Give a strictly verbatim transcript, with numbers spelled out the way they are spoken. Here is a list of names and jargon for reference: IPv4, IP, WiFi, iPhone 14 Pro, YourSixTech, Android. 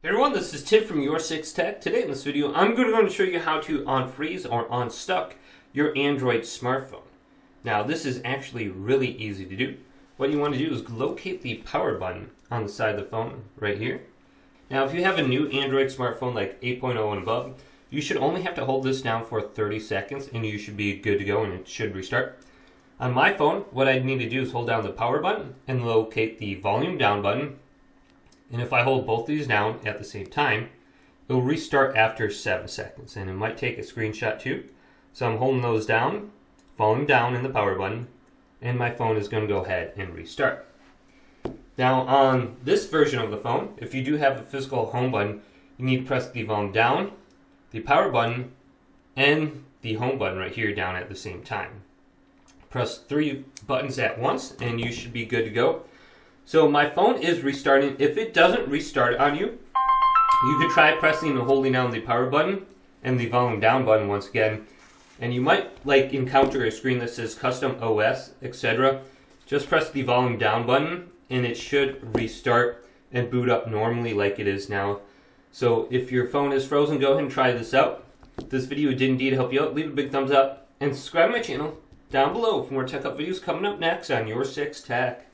Hey everyone, this is Tim from YourSixTech. Today in this video, I'm going to show you how to unfreeze or unstuck your Android smartphone. Now this is actually really easy to do. What you want to do is locate the power button on the side of the phone right here. Now if you have a new Android smartphone like eight point oh and above, you should only have to hold this down for thirty seconds and you should be good to go and it should restart. On my phone, what I need to do is hold down the power button and locate the volume down button. And if I hold both these down at the same time, it will restart after seven seconds. And it might take a screenshot too. So I'm holding those down, volume down in the power button, and my phone is going to go ahead and restart. Now on this version of the phone, if you do have a physical home button, you need to press the volume down, the power button, and the home button right here down at the same time. Press three buttons at once and you should be good to go. So my phone is restarting. If it doesn't restart on you, you could try pressing and holding down the power button and the volume down button once again. And you might like encounter a screen that says custom O S, et cetera. Just press the volume down button and it should restart and boot up normally like it is now. So if your phone is frozen, go ahead and try this out. If this video did indeed help you out, leave a big thumbs up and subscribe to my channel down below for more tech up videos coming up next on YourSixTech.